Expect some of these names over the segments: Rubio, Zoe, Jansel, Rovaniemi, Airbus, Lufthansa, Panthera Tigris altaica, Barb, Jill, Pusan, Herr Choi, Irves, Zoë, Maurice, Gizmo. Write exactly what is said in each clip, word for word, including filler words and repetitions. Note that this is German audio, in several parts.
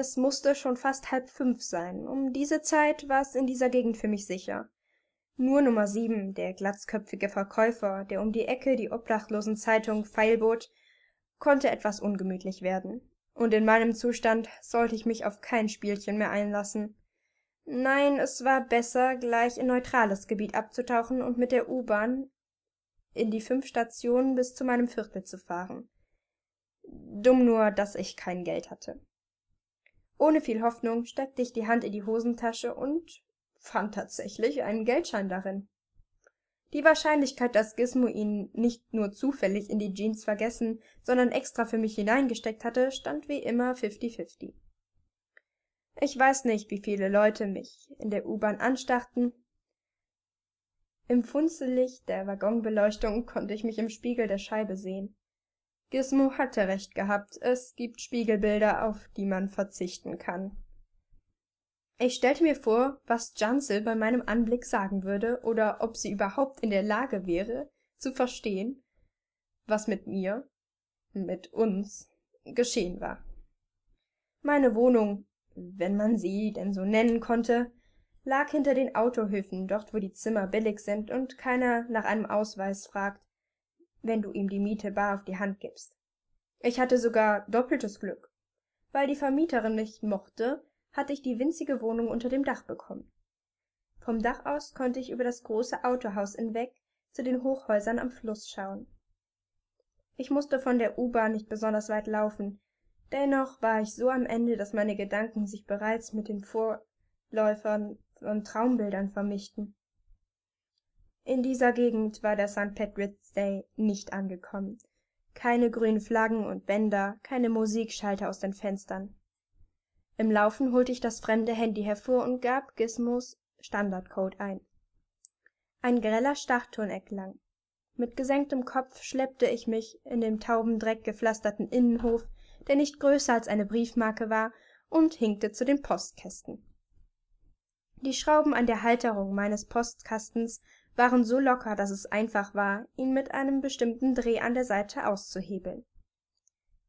Es musste schon fast halb fünf sein. Um diese Zeit war es in dieser Gegend für mich sicher. Nur Nummer sieben, der glatzköpfige Verkäufer, der um die Ecke die obdachlosen Zeitung feilbot, konnte etwas ungemütlich werden. Und in meinem Zustand sollte ich mich auf kein Spielchen mehr einlassen. Nein, es war besser, gleich in neutrales Gebiet abzutauchen und mit der U-Bahn in die fünf Stationen bis zu meinem Viertel zu fahren. Dumm nur, dass ich kein Geld hatte. Ohne viel Hoffnung steckte ich die Hand in die Hosentasche und fand tatsächlich einen Geldschein darin. Die Wahrscheinlichkeit, dass Gizmo ihn nicht nur zufällig in die Jeans vergessen, sondern extra für mich hineingesteckt hatte, stand wie immer fifty fifty. Ich weiß nicht, wie viele Leute mich in der U-Bahn anstarrten. Im Funzellicht der Waggonbeleuchtung konnte ich mich im Spiegel der Scheibe sehen. Gizmo hatte recht gehabt, es gibt Spiegelbilder, auf die man verzichten kann. Ich stellte mir vor, was Jansel bei meinem Anblick sagen würde oder ob sie überhaupt in der Lage wäre, zu verstehen, was mit mir, mit uns, geschehen war. Meine Wohnung, wenn man sie denn so nennen konnte, lag hinter den Autohöfen, dort wo die Zimmer billig sind und keiner nach einem Ausweis fragt, wenn du ihm die Miete bar auf die Hand gibst. Ich hatte sogar doppeltes Glück. Weil die Vermieterin mich mochte, hatte ich die winzige Wohnung unter dem Dach bekommen. Vom Dach aus konnte ich über das große Autohaus hinweg zu den Hochhäusern am Fluss schauen. Ich musste von der U-Bahn nicht besonders weit laufen, dennoch war ich so am Ende, dass meine Gedanken sich bereits mit den Vorläufern von Traumbildern vermischten. In dieser Gegend war der Sankt Patrick's Day nicht angekommen. Keine grünen Flaggen und Bänder, keine Musikschalter aus den Fenstern. Im Laufen holte ich das fremde Handy hervor und gab Gizmos Standardcode ein. Ein greller Stachton erklang. Mit gesenktem Kopf schleppte ich mich in dem tauben Dreck gepflasterten Innenhof, der nicht größer als eine Briefmarke war, und hinkte zu den Postkästen. Die Schrauben an der Halterung meines Postkastens waren so locker, dass es einfach war, ihn mit einem bestimmten Dreh an der Seite auszuhebeln.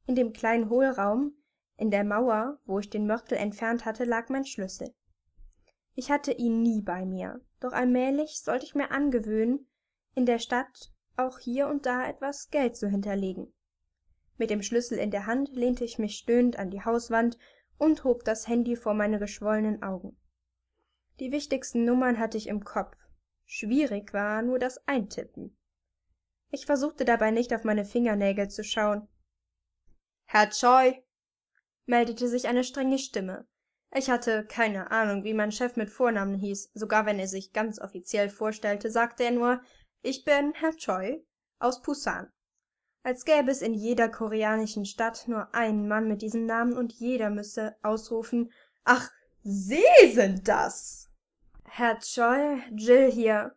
In dem kleinen Hohlraum in der Mauer, wo ich den Mörtel entfernt hatte, lag mein Schlüssel. Ich hatte ihn nie bei mir, doch allmählich sollte ich mir angewöhnen, in der Stadt auch hier und da etwas Geld zu hinterlegen. Mit dem Schlüssel in der Hand lehnte ich mich stöhnend an die Hauswand und hob das Handy vor meine geschwollenen Augen. Die wichtigsten Nummern hatte ich im Kopf. Schwierig war nur das Eintippen. Ich versuchte dabei nicht auf meine Fingernägel zu schauen. »Herr Choi«, meldete sich eine strenge Stimme. Ich hatte keine Ahnung, wie mein Chef mit Vornamen hieß, sogar wenn er sich ganz offiziell vorstellte, sagte er nur, ich bin Herr Choi aus Pusan. Als gäbe es in jeder koreanischen Stadt nur einen Mann mit diesem Namen und jeder müsse ausrufen, ach, Sie sind das! Herr Choi, Jill hier.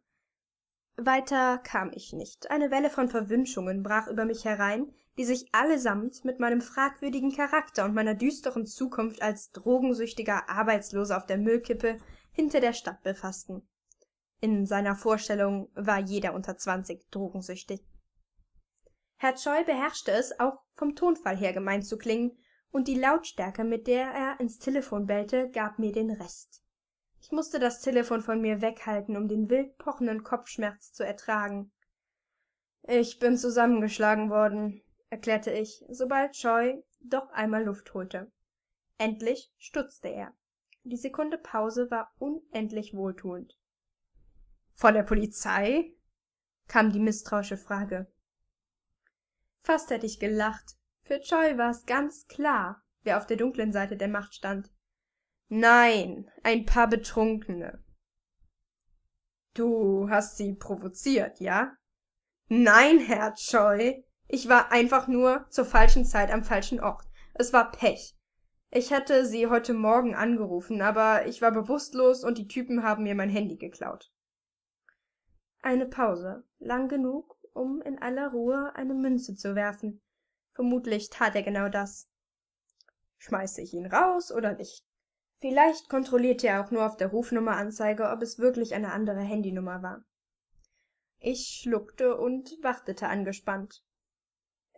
Weiter kam ich nicht. Eine Welle von Verwünschungen brach über mich herein, die sich allesamt mit meinem fragwürdigen Charakter und meiner düsteren Zukunft als drogensüchtiger Arbeitsloser auf der Müllkippe hinter der Stadt befassten. In seiner Vorstellung war jeder unter zwanzig drogensüchtig. Herr Choi beherrschte es, auch vom Tonfall her gemeint zu klingen, und die Lautstärke, mit der er ins Telefon bellte, gab mir den Rest. Ich musste das Telefon von mir weghalten, um den wild pochenden Kopfschmerz zu ertragen. »Ich bin zusammengeschlagen worden«, erklärte ich, sobald Choi doch einmal Luft holte. Endlich stutzte er. Die Sekunde Pause war unendlich wohltuend. »Von der Polizei?« kam die misstrauische Frage. Fast hätte ich gelacht. Für Choi war es ganz klar, wer auf der dunklen Seite der Macht stand. »Nein, ein paar Betrunkene.« »Du hast sie provoziert, ja?« »Nein, Herr Choi!« Ich war einfach nur zur falschen Zeit am falschen Ort. Es war Pech. Ich hätte sie heute Morgen angerufen, aber ich war bewusstlos und die Typen haben mir mein Handy geklaut. Eine Pause, lang genug, um in aller Ruhe eine Münze zu werfen. Vermutlich tat er genau das. Schmeiße ich ihn raus oder nicht? Vielleicht kontrollierte er auch nur auf der Rufnummeranzeige, ob es wirklich eine andere Handynummer war. Ich schluckte und wartete angespannt.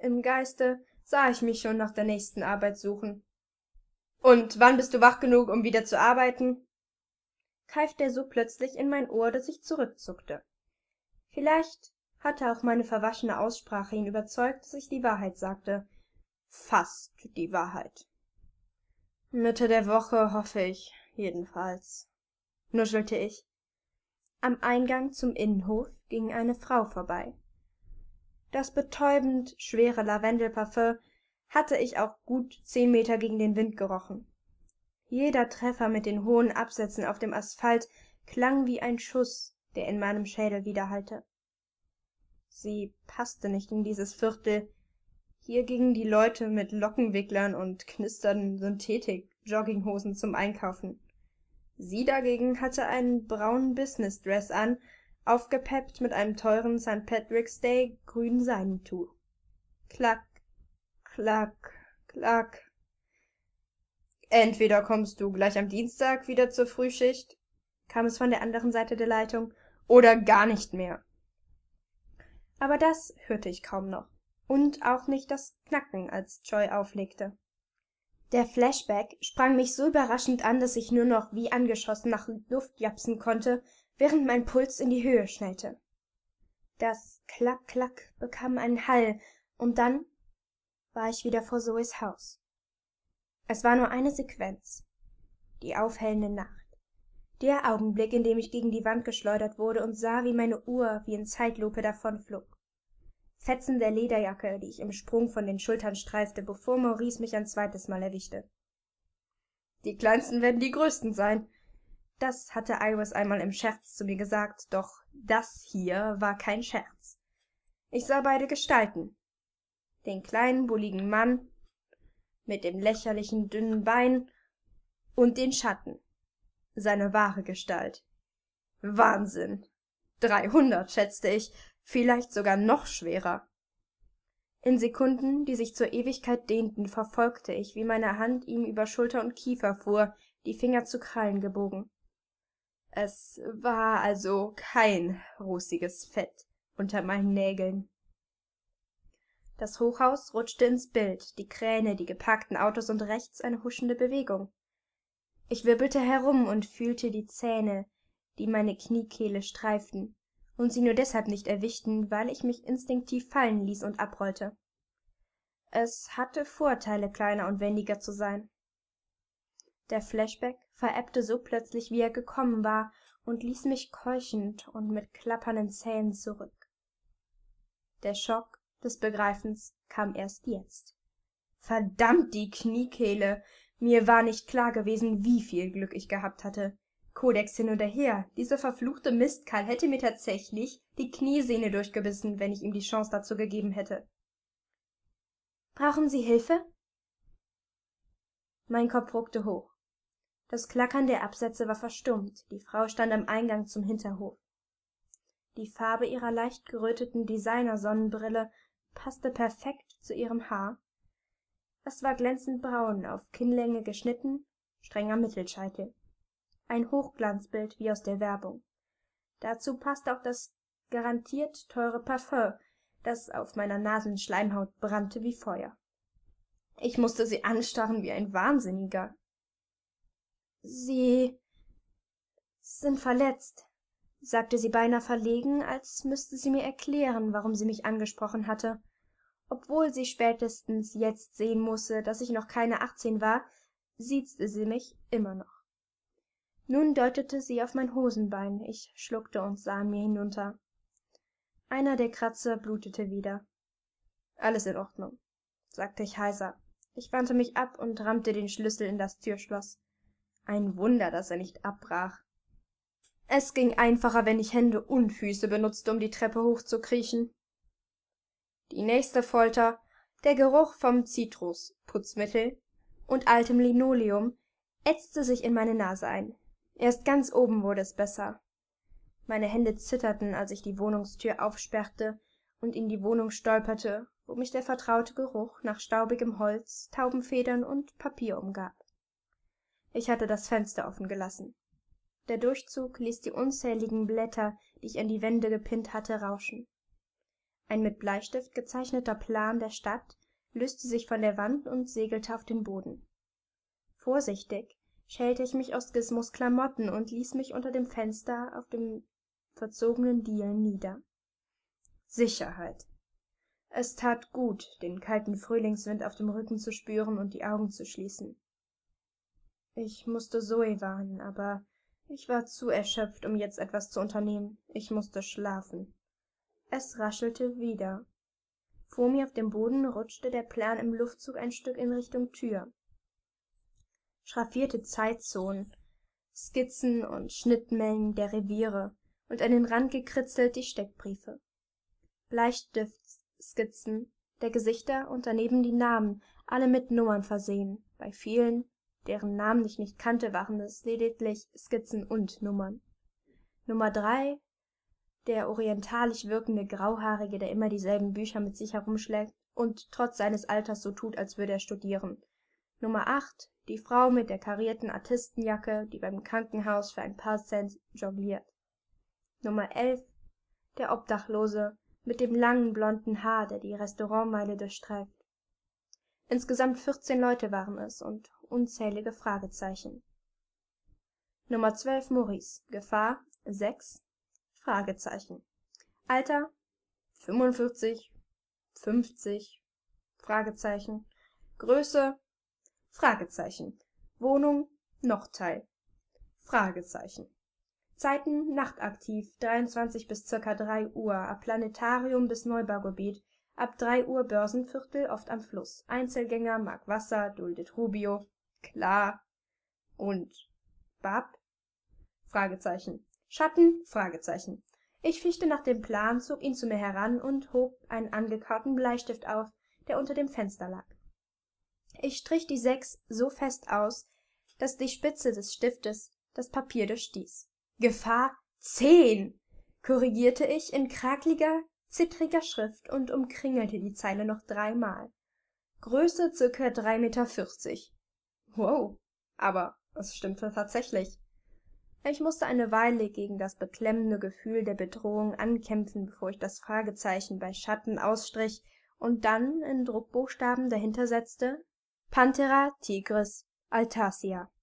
Im Geiste sah ich mich schon nach der nächsten Arbeit suchen. Und wann bist du wach genug, um wieder zu arbeiten?« keifte er so plötzlich in mein Ohr, dass ich zurückzuckte. Vielleicht hatte auch meine verwaschene Aussprache ihn überzeugt, dass ich die Wahrheit sagte. Fast die Wahrheit. »Mitte der Woche, hoffe ich, jedenfalls«, nuschelte ich. Am Eingang zum Innenhof ging eine Frau vorbei. Das betäubend schwere Lavendelparfüm hatte ich auch gut zehn Meter gegen den Wind gerochen. Jeder Treffer mit den hohen Absätzen auf dem Asphalt klang wie ein Schuss, der in meinem Schädel widerhallte. Sie passte nicht in dieses Viertel. Hier gingen die Leute mit Lockenwicklern und knisternden Synthetik-Jogginghosen zum Einkaufen. Sie dagegen hatte einen braunen Business-Dress an, aufgepeppt mit einem teuren Sankt Patrick's Day grünen Seidentuch. Klack, klack, klack. »Entweder kommst du gleich am Dienstag wieder zur Frühschicht«, kam es von der anderen Seite der Leitung, »oder gar nicht mehr.« Aber das hörte ich kaum noch. Und auch nicht das Knacken, als Choi auflegte. Der Flashback sprang mich so überraschend an, dass ich nur noch wie angeschossen nach Luft japsen konnte, während mein Puls in die Höhe schnellte. Das Klack-Klack bekam einen Hall, und dann war ich wieder vor Zoes Haus. Es war nur eine Sequenz. Die aufhellende Nacht. Der Augenblick, in dem ich gegen die Wand geschleudert wurde und sah, wie meine Uhr wie in Zeitlupe davonflog. Fetzen der Lederjacke, die ich im Sprung von den Schultern streifte, bevor Maurice mich ein zweites Mal erwischte. »Die Kleinsten werden die Größten sein«, das hatte Irves einmal im Scherz zu mir gesagt, doch das hier war kein Scherz. Ich sah beide Gestalten. Den kleinen, bulligen Mann mit dem lächerlichen, dünnen Bein und den Schatten. Seine wahre Gestalt. Wahnsinn! dreihundert, schätzte ich, vielleicht sogar noch schwerer. In Sekunden, die sich zur Ewigkeit dehnten, verfolgte ich, wie meine Hand ihm über Schulter und Kiefer fuhr, die Finger zu Krallen gebogen. Es war also kein rußiges Fett unter meinen Nägeln. Das Hochhaus rutschte ins Bild, die Kräne, die geparkten Autos und rechts eine huschende Bewegung. Ich wirbelte herum und fühlte die Zähne, die meine Kniekehle streiften und sie nur deshalb nicht erwischten, weil ich mich instinktiv fallen ließ und abrollte. Es hatte Vorteile, kleiner und wendiger zu sein. Der Flashback verebbte so plötzlich, wie er gekommen war, und ließ mich keuchend und mit klappernden Zähnen zurück. Der Schock des Begreifens kam erst jetzt. Verdammt die Kniekehle! Mir war nicht klar gewesen, wie viel Glück ich gehabt hatte. Kodex hin oder her, dieser verfluchte Mistkerl hätte mir tatsächlich die Kniesehne durchgebissen, wenn ich ihm die Chance dazu gegeben hätte. »Brauchen Sie Hilfe?« Mein Kopf ruckte hoch. Das Klackern der Absätze war verstummt, die Frau stand am Eingang zum Hinterhof. Die Farbe ihrer leicht geröteten Designer-Sonnenbrille passte perfekt zu ihrem Haar. Es war glänzend braun, auf Kinnlänge geschnitten, strenger Mittelscheitel. Ein Hochglanzbild wie aus der Werbung. Dazu passte auch das garantiert teure Parfüm, das auf meiner Nasenschleimhaut brannte wie Feuer. Ich musste sie anstarren wie ein Wahnsinniger. »Sie sind verletzt«, sagte sie beinahe verlegen, als müsste sie mir erklären, warum sie mich angesprochen hatte. Obwohl sie spätestens jetzt sehen musste, dass ich noch keine achtzehn war, siezte sie mich immer noch. Nun deutete sie auf mein Hosenbein, ich schluckte und sah an mir hinunter. Einer der Kratzer blutete wieder. »Alles in Ordnung«, sagte ich heiser. Ich wandte mich ab und rammte den Schlüssel in das Türschloss. Ein Wunder, dass er nicht abbrach. Es ging einfacher, wenn ich Hände und Füße benutzte, um die Treppe hochzukriechen. Die nächste Folter, der Geruch vom Zitrus, Putzmittel und altem Linoleum, ätzte sich in meine Nase ein. Erst ganz oben wurde es besser. Meine Hände zitterten, als ich die Wohnungstür aufsperrte und in die Wohnung stolperte, wo mich der vertraute Geruch nach staubigem Holz, Taubenfedern und Papier umgab. Ich hatte das Fenster offen gelassen. Der Durchzug ließ die unzähligen Blätter, die ich an die Wände gepinnt hatte, rauschen. Ein mit Bleistift gezeichneter Plan der Stadt löste sich von der Wand und segelte auf den Boden. Vorsichtig schälte ich mich aus Gizmos Klamotten und ließ mich unter dem Fenster auf dem verzogenen Dielen nieder. Sicherheit. Es tat gut, den kalten Frühlingswind auf dem Rücken zu spüren und die Augen zu schließen. Ich musste Zoe warnen, aber ich war zu erschöpft, um jetzt etwas zu unternehmen. Ich musste schlafen. Es raschelte wieder. Vor mir auf dem Boden rutschte der Plan im Luftzug ein Stück in Richtung Tür. Schraffierte Zeitzonen, Skizzen und Schnittmengen der Reviere und an den Rand gekritzelt die Steckbriefe. Bleistiftskizzen der Gesichter und daneben die Namen, alle mit Nummern versehen. Bei vielen, deren Namen ich nicht kannte, waren es lediglich Skizzen und Nummern. Nummer drei, der orientalisch wirkende Grauhaarige, der immer dieselben Bücher mit sich herumschlägt und trotz seines Alters so tut, als würde er studieren. Nummer acht, die Frau mit der karierten Artistenjacke, die beim Krankenhaus für ein paar Cent jongliert. Nummer elf, der Obdachlose mit dem langen blonden Haar, der die Restaurantmeile durchstreift. Insgesamt vierzehn Leute waren es und unzählige Fragezeichen. Nummer zwölf, Maurice, Gefahr sechs, Fragezeichen. Alter fünfundvierzig, fünfzig, Fragezeichen. Größe Fragezeichen. Wohnung Nordteil Fragezeichen. Zeiten nachtaktiv dreiundzwanzig bis ca. drei Uhr, ab Planetarium bis Neubaugebiet, ab drei Uhr Börsenviertel, oft am Fluss. Einzelgänger mag Wasser, duldet Rubio, klar und Bab? Fragezeichen. Schatten? Fragezeichen. Ich fischte nach dem Plan, zog ihn zu mir heran und hob einen angekauten Bleistift auf, der unter dem Fenster lag. Ich strich die sechs so fest aus, dass die Spitze des Stiftes das Papier durchstieß. Gefahr zehn, korrigierte ich in krakeliger, zittriger Schrift und umkringelte die Zeile noch dreimal. Größe ca. drei Komma vierzig Meter. Wow, aber es stimmte tatsächlich. Ich musste eine Weile gegen das beklemmende Gefühl der Bedrohung ankämpfen, bevor ich das Fragezeichen bei Schatten ausstrich und dann in Druckbuchstaben dahinter setzte: Panthera Tigris altaica.